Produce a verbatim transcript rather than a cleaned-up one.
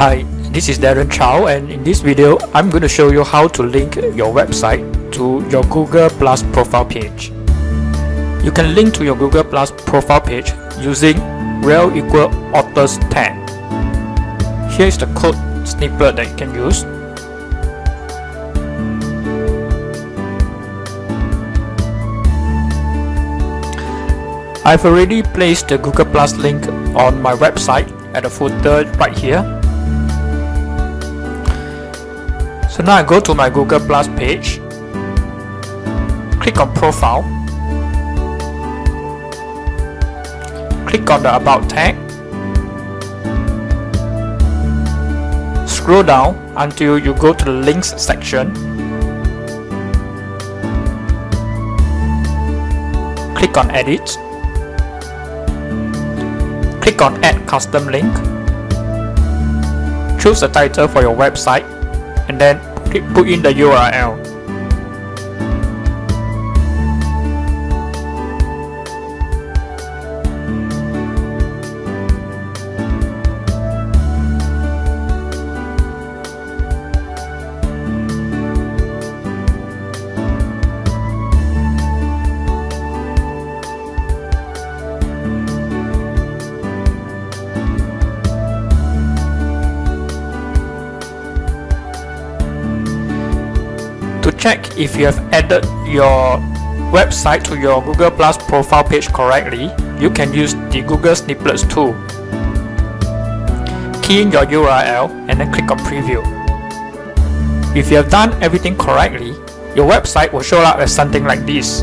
Hi, this is Darren Chow, and in this video I'm going to show you how to link your website to your Google Plus profile page. You can link to your Google Plus profile page using rel equal authors tag. Here is the code snippet that you can use. I've already placed the Google Plus link on my website at the footer right here. So now I go to my Google Plus page, click on Profile, click on the About tag, scroll down until you go to the Links section, click on Edit, click on Add Custom Link, choose the title for your website, and then put in the U R L. To check if you have added your website to your Google Plus profile page correctly, you can use the Google Snippets tool. Key in your U R L and then click on Preview. If you have done everything correctly, your website will show up as something like this.